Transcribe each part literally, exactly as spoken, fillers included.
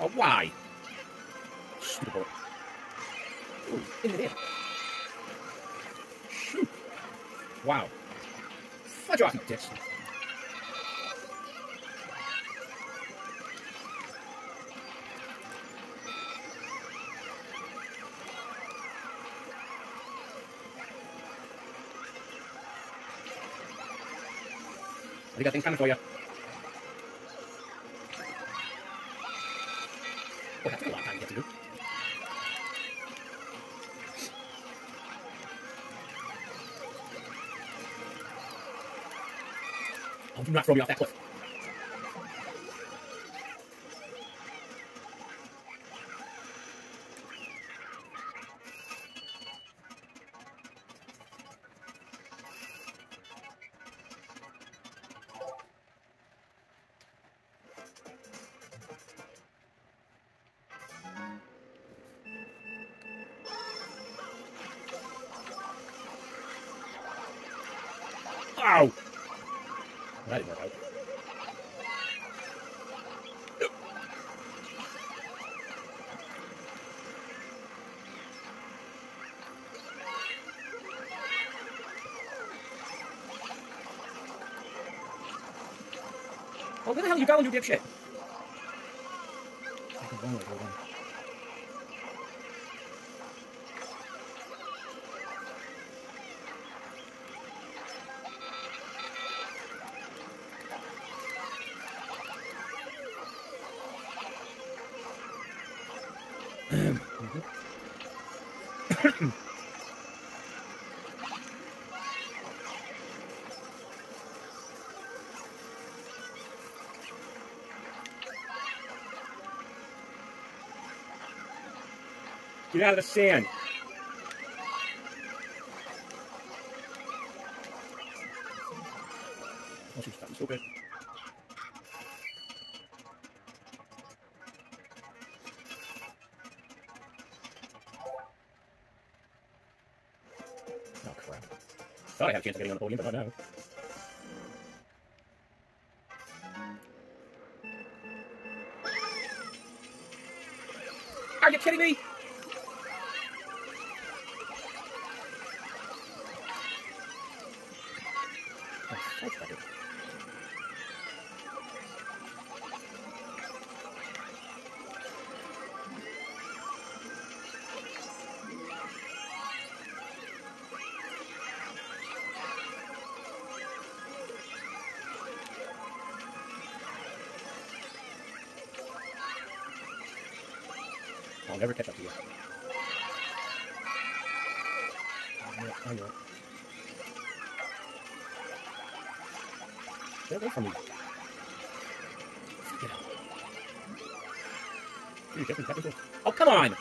Oh, why? Snort. Ooh, in the air. Shoot. Wow. Fudge off, you dicks. I got things coming for you. Oh, that took a long time to get to do. Oh, do not throw me off that cliff. Ow! That didn't work out. Oh, where the hell you going, you dipshit? I can run away, hold on. Mm-hmm. Get out of the sand. Oh, she's gotten so good. Oh crap. Thought I had a chance of getting on the podium, but not now. Are you kidding me? Oh, that's better. I'll never catch up to you. I know it, I know it. Get away from me. Get out. Dude, get me, get me. Oh, come on!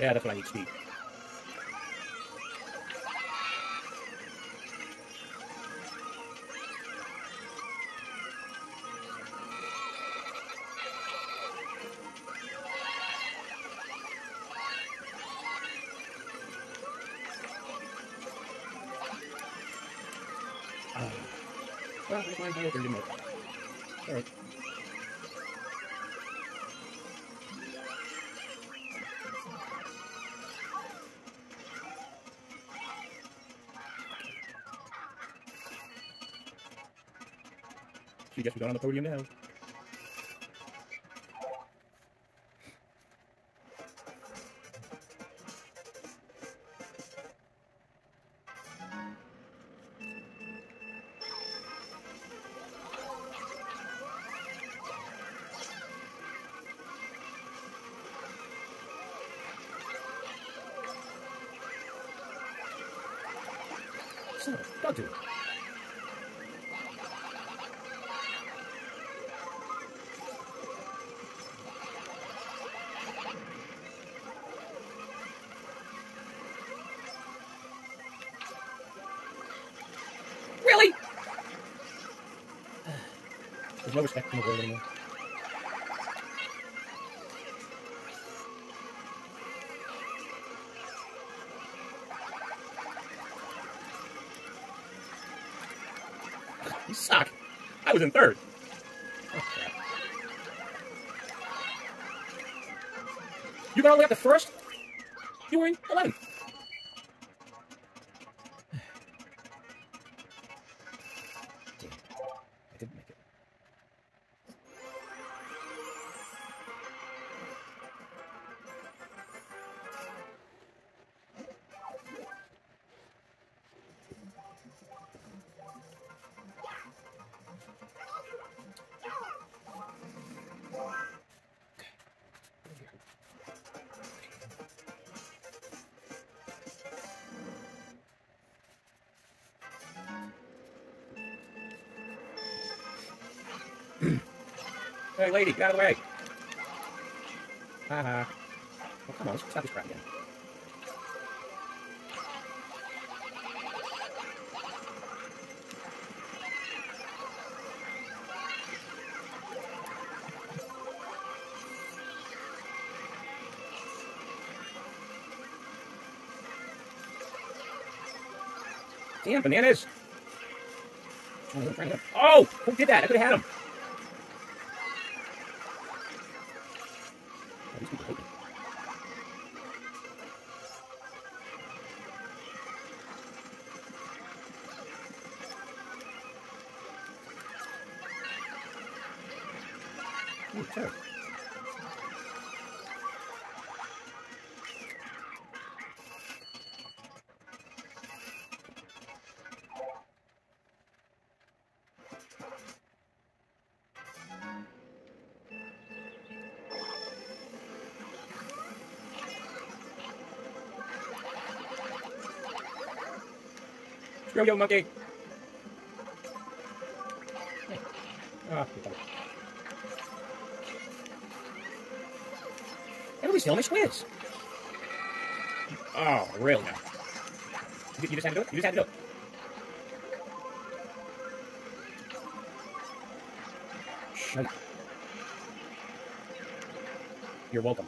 Yeah, that's what I need, speed. Well, there's mine, I'll get thirty more. Alright. She gets me going on the podium now. So, don't do it. Really? There's no respect in the world anymore. You suck. I was in third. Oh, crap. You got all the way up to first? You were in eleventh. Damn. I didn't make it. Hey, lady, get out of the way. Haha. Uh-huh. Well, come on, let's stop this crap again. Damn bananas! Oh! Who did that? I could have had him! Ooh, sure. Screw you, monkey. Hey. Oh, everybody's telling me squids. Oh, really? No. You, you just had to do it? You just had to do it. Shut up. You're welcome.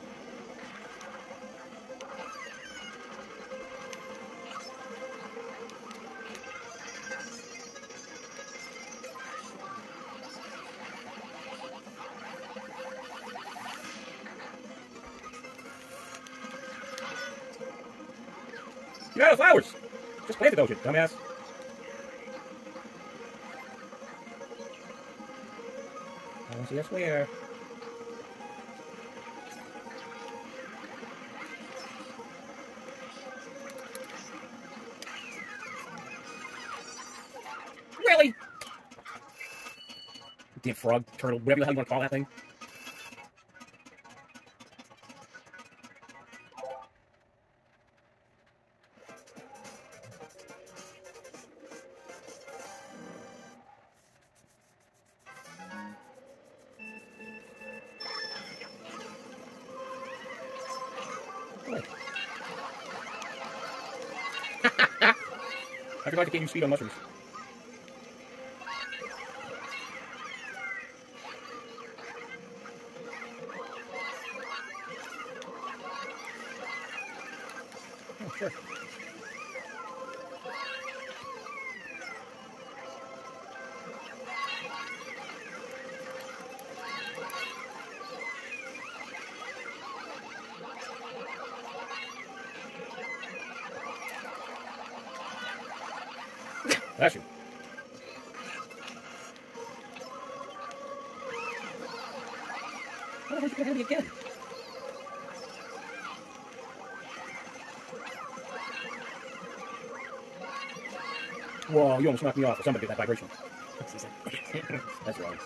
You're out of flowers! Just planted those, you dumbass. I don't see that's where. Really? Damn frog, turtle, whatever the hell you want to call that thing. I forgot to get you speed on mushrooms. Oh, sure. That's you. How the hell did you get me again? Whoa, you almost knocked me off if somebody did that vibration. That's wrong.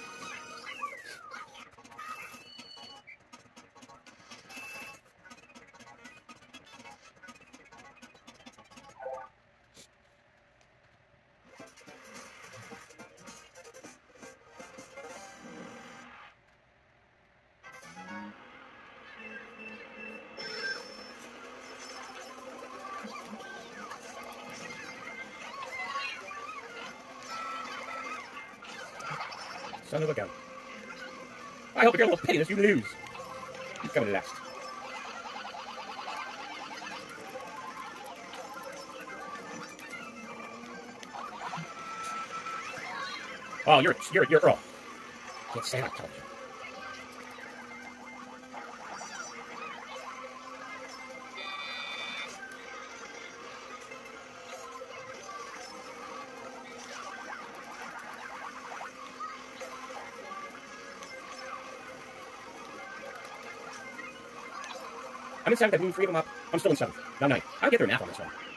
Son of a gun. I hope you're a little pity this, you lose. You're coming last. Oh, you're you're you're Earl. Can't stand on television. I'm in seventh, I've moved three of them up. I'm still in seventh. No, I'm ninth. I'll get their math on this one.